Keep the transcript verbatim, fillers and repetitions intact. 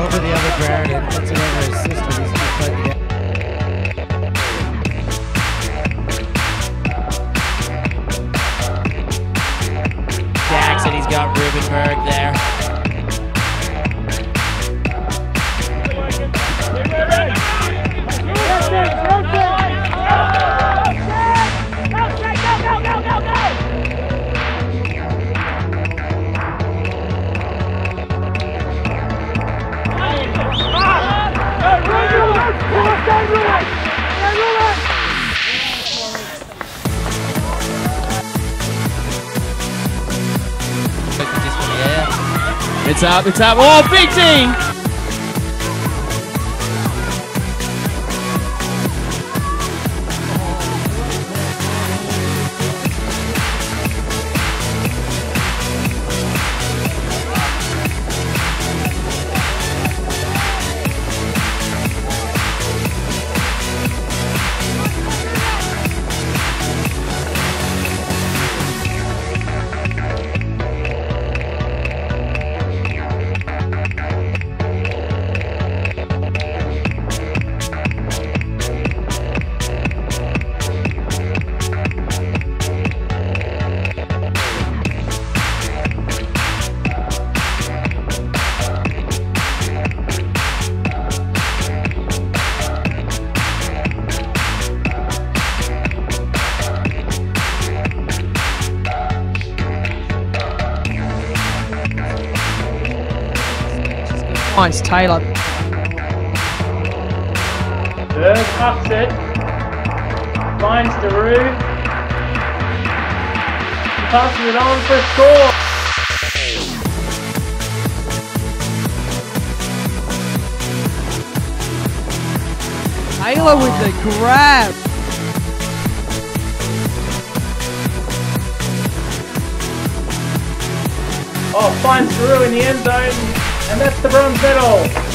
over the other Baron and puts it over his sister. He's just like, yeah. Jackson, he's got Rubenberg there. It's up, it's up. Oh, big team! Nice, Taylor. Berg ups it, finds Derue, passes it on for a score. Taylor with the grab. Oh, finds Derue in the end zone. And that's the bronze medal.